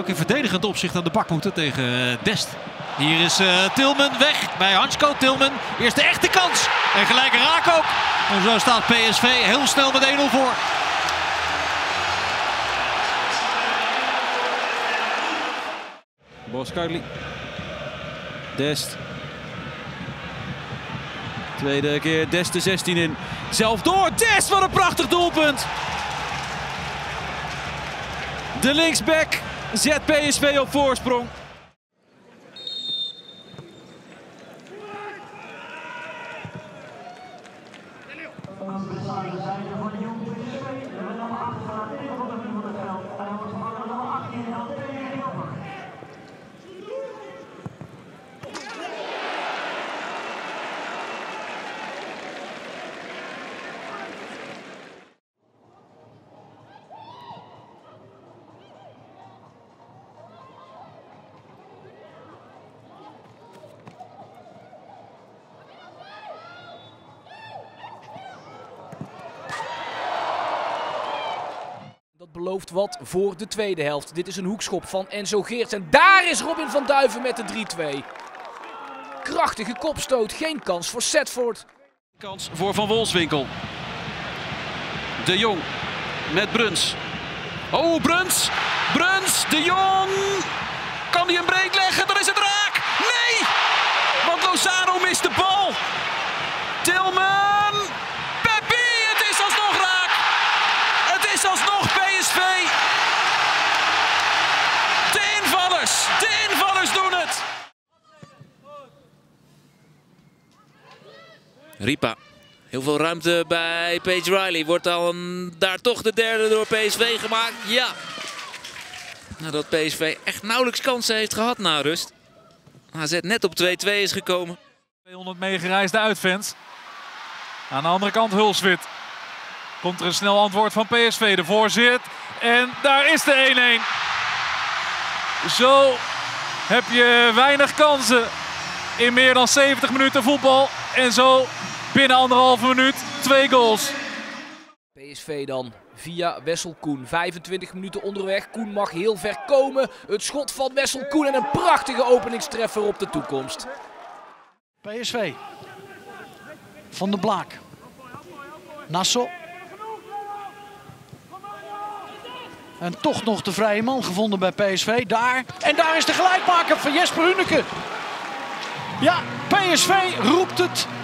ook in verdedigend opzicht aan de bak moeten tegen Dest. Hier is Tilman weg bij Hansko. Tilman, eerst de echte kans. En gelijk een raak ook. En zo staat PSV heel snel met 1-0 voor. Boscuitlie. Dest. Tweede keer Dest de 16 in. Zelf door. Dest, wat een prachtig doelpunt. De linksback zet PSV op voorsprong. Belooft wat voor de tweede helft. Dit is een hoekschop van Enzo Geerts. En daar is Robin van Duiven met de 3-2. Krachtige kopstoot. Geen kans voor Setford. Kans voor Van Wolfswinkel. De Jong met Bruns. Oh, Bruns. Bruns, De Jong. Kan hij een break leggen? Dan is het raak. Nee! Want Lozano mist de bal. Tilman. Peppi, het is alsnog raak. Het is alsnog PSV. De invallers doen het. Riepa, heel veel ruimte bij Page Riley. Wordt dan daar toch de derde door PSV gemaakt? Ja. Nadat PSV echt nauwelijks kansen heeft gehad na rust. AZ net op 2-2 is gekomen. 200 meegereisde uitfans. Aan de andere kant Hulswit. Komt er een snel antwoord van PSV, de voorzet. En daar is de 1-1. Zo heb je weinig kansen in meer dan 70 minuten voetbal. En zo binnen anderhalve minuut 2 goals. PSV dan via Wessel Koen. 25 minuten onderweg. Koen mag heel ver komen. Het schot van Wessel Koen en een prachtige openingstreffer op de toekomst. PSV. Van de Blaak. Nassau. En toch nog de vrije man gevonden bij PSV. Daar. En daar is de gelijkmaker van Jesper Huneke. Ja, PSV roept het.